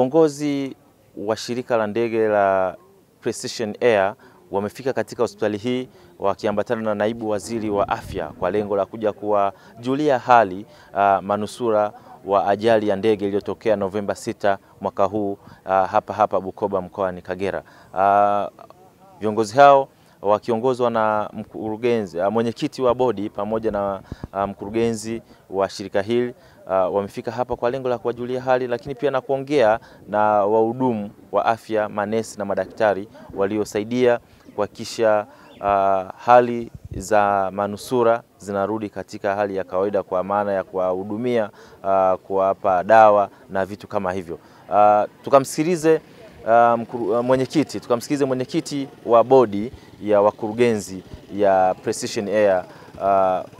Viongozi wa shirika la ndege la Precision Air wamefika katika hospitali hii wakiambatana na naibu waziri wa afya kwa lengo la kuja kuwajulia hali manusura wa ajali ya ndege iliyotokea Novemba 6 mwaka huu hapa Bukoba mkoani Kagera. Viongozi hao wakiongozwa na mkurugenzi, mwenyekiti wa bodi pamoja na mkurugenzi wa shirika hili wamefika hapa kwa lengo la kuwajulia hali, lakini pia na kuongea na wahudumu wa afya, manesi na madaktari waliosaidia kuhakikisha hali za manusura zinarudi katika hali ya kawaida, kwa maana ya kuwahudumia, kuwapa dawa na vitu kama hivyo. Tukamsikilize mwenyekiti wa bodi ya wakurugenzi ya Precision Air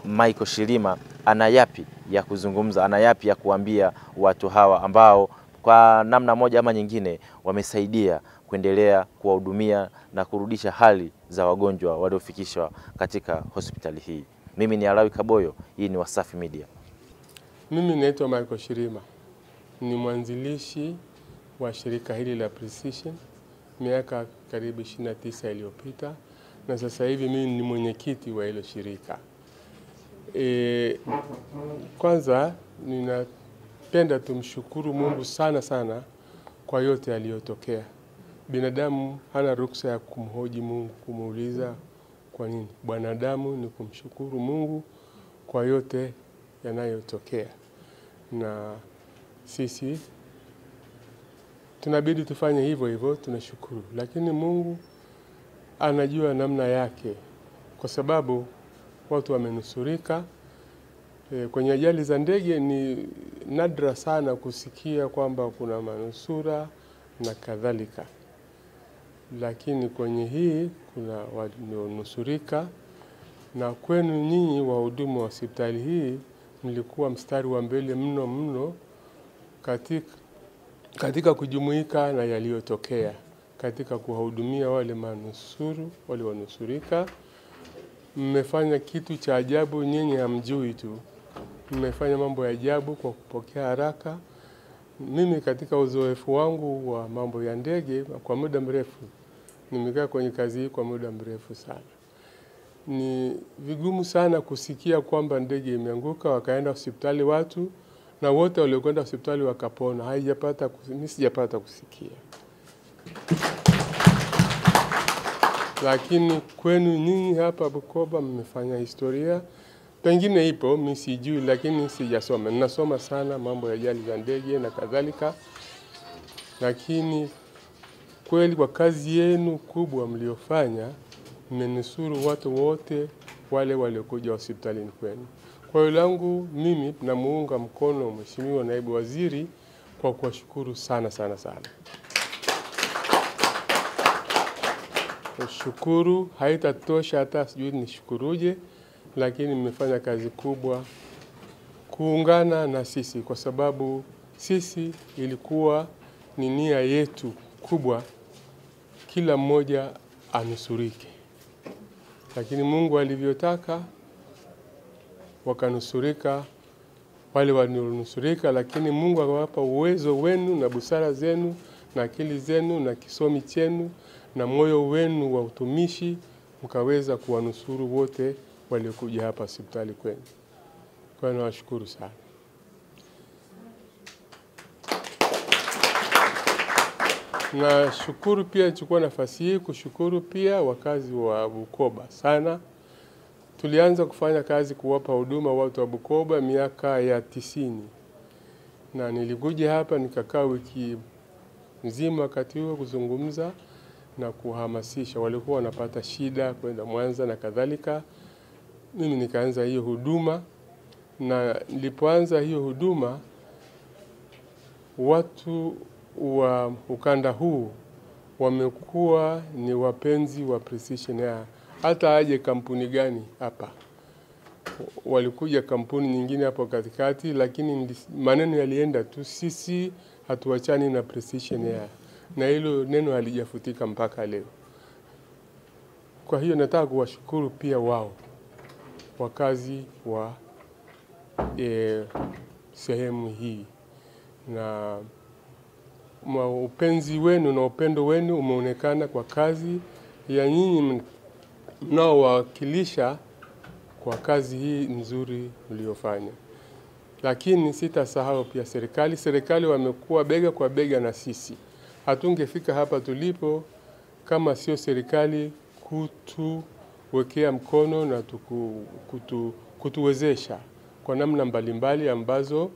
Michael Shilima ana yapi ya kuzungumza, ana yapi ya kuambia watu hawa ambao kwa namna moja ama nyingine wamesaidia kuendelea kuwahudumia na kurudisha hali za wagonjwa waliofikishwa katika hospitali hii. Mimi ni Alawi Kaboyo, hii ni Wasafi Media. Mimi naitwa Michael Shilima, ni mwanzilishi wa shirika hili la Precision miaka karibu 29 iliyopita, na sasa hivi mimi ni mwenyekiti wa hilo shirika. Kwanza ninapenda tumshukuru Mungu sana sana kwa yote aliyotokea. Binadamu hana ruksa ya kumhoji Mungu, kumuuliza kwa nini. Bwanadamu ni kumshukuru Mungu kwa yote yanayotokea, na sisi tunabidi tufanye hivyo hivyo, tunashukuru. Lakini Mungu anajua namna yake, kwa sababu watu wamenusurika. Kwenye ajali za ndege ni nadra sana kusikia kwamba kuna manusura na kadhalika, lakini kwenye hii kuna walionusurika. Na kwenu nyinyi wahudumu wa hospitali hii, mlikuwa mstari wa mbele mno katika kujumuika na yaliyotokea, katika kuwahudumia wale wanusurika. Mmefanya kitu cha ajabu, nyinyi hamjui tu. Mmefanya mambo ya ajabu kwa kupokea haraka. Mimi katika uzoefu wangu wa mambo ya ndege kwa muda mrefu, nimekaa kwenye kazi hii kwa muda mrefu sana, ni vigumu sana kusikia kwamba ndege imeanguka wakaenda hospitali watu, na wote waliokwenda hospitali wakapona. Sijapata kusikia. Lakini kwenu nyinyi hapa Bukoba mmefanya historia. Pengine ipo, mimi sijui, lakini sijasoma. Ninasoma sana mambo ya ajali za ndege na kadhalika. Lakini kweli kwa kazi yenu kubwa mliofanya, mmenusuru watu wote wale waliokuja hospitalini kwenu. Kwa hiyo langu mimi namuunga mkono Mheshimiwa Naibu Waziri kwa kuwashukuru sana sana sana. Shukuru haitatosha, hata sijui nishukuruje, lakini mmefanya kazi kubwa kuungana na sisi, kwa sababu sisi ilikuwa ni nia yetu kubwa kila mmoja anusurike, lakini Mungu alivyotaka wakanusurika wale walionusurika. Lakini Mungu akawapa uwezo wenu na busara zenu na akili zenu na kisomi chenu na moyo wenu wa utumishi, mkaweza kuwanusuru wote waliokuja hapa hospitali kwenu. Kwa hiyo nawashukuru sana. Na shukuru pia, chukua nafasi hii kushukuru pia wakazi wa Bukoba sana. Tulianza kufanya kazi kuwapa huduma watu wa Bukoba miaka ya 90, na nilikuja hapa nikakaa wiki mzima wakati huo kuzungumza na kuhamasisha. Walikuwa wanapata shida kwenda Mwanza na kadhalika. Mimi nikaanza hiyo huduma, na nilipoanza hiyo huduma watu wa ukanda huu wamekuwa ni wapenzi wa Precision Air. Hata aje kampuni gani hapa, walikuja kampuni nyingine hapo katikati, lakini maneno yalienda tu, sisi hatuachani na Precision Air, na hilo neno halijafutika mpaka leo. Kwa hiyo nataka kuwashukuru pia wao wakazi wa sehemu hii, na upenzi wenu na upendo wenu umeonekana kwa kazi ya nyinyi mnaowakilisha kwa kazi hii nzuri mliyofanya. Lakini sitasahau pia serikali. Serikali wamekuwa bega kwa bega na sisi. Hatungefika hapa tulipo kama sio serikali kutuwekea mkono na kutuwezesha kwa namna mbalimbali ambazo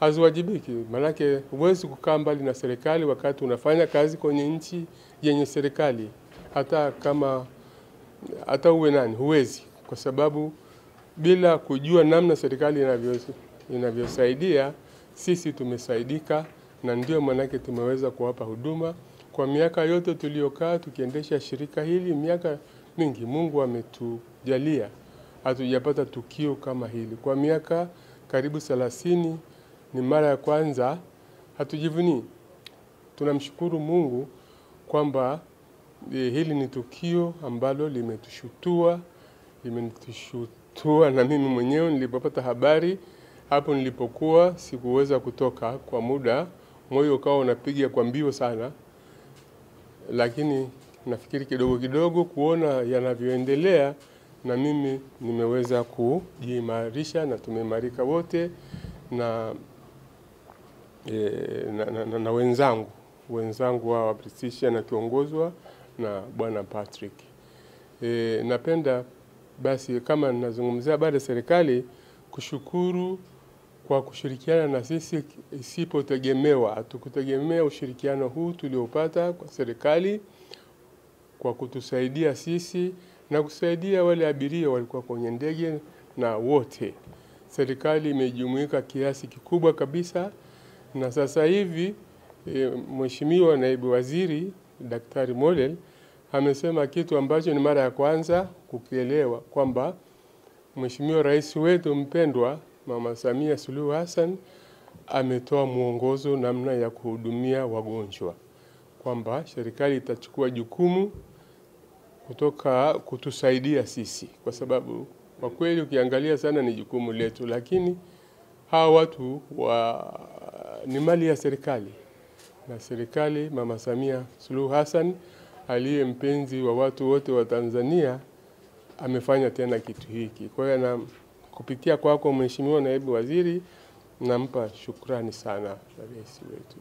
haziwajibiki. Manake huwezi kukaa mbali na serikali wakati unafanya kazi kwenye nchi yenye serikali. Hata uwe nani, huwezi. Kwa sababu bila kujua namna serikali inavyosaidia, sisi tumesaidika na ndio manake tumeweza kuwapa huduma. Kwa miaka yote tuliokaa tukiendesha shirika hili, miaka mingi, Mungu ametujalia hatujapata tukio kama hili. Kwa miaka karibu 30 ni mara ya kwanza, hatujivunii. Tunamshukuru Mungu kwamba hili ni tukio ambalo limetushutua na mimi mwenyewe nilipopata habari. Hapo nilipokuwa sikuweza kutoka kwa muda, moyo ukawa unapiga kwa mbio sana. Lakini nafikiri kidogo kidogo kuona yanavyoendelea na mimi nimeweza kujiimarisha na tumeimarika wote na wenzangu wa Precision na kiongozwa na Bwana Patrick. Napenda basi kama ninazungumzia baada ya serikali kushukuru kwa kushirikiana na sisi isipotegemewa. Tukutegemea ushirikiano huu tuliopata kwa serikali kwa kutusaidia sisi na kusaidia wale abiria walikuwa kwenye ndege na wote. Serikali imejumuika kiasi kikubwa kabisa na sasa hivi Mheshimiwa Naibu Waziri Dr. Rimolel amesema kitu ambacho ni mara ya kwanza kukielewa kwamba Mheshimiwa Rais wetu mpendwa Mama Samia Suluhu Hassan ametoa mwongozo namna ya kuhudumia wagonjwa, kwamba serikali itachukua jukumu kutoka kutusaidia sisi, kwa sababu kwa kweli ukiangalia sana ni jukumu letu, lakini hawa watu ni mali ya serikali. Na serikali Mama Samia Suluhu Hassan aliye mpenzi wa watu wote wa Tanzania amefanya tena kitu hiki. Kwa hiyo na kupitia kwako Mheshimiwa Naibu Waziri nampa shukrani sana rais wetu.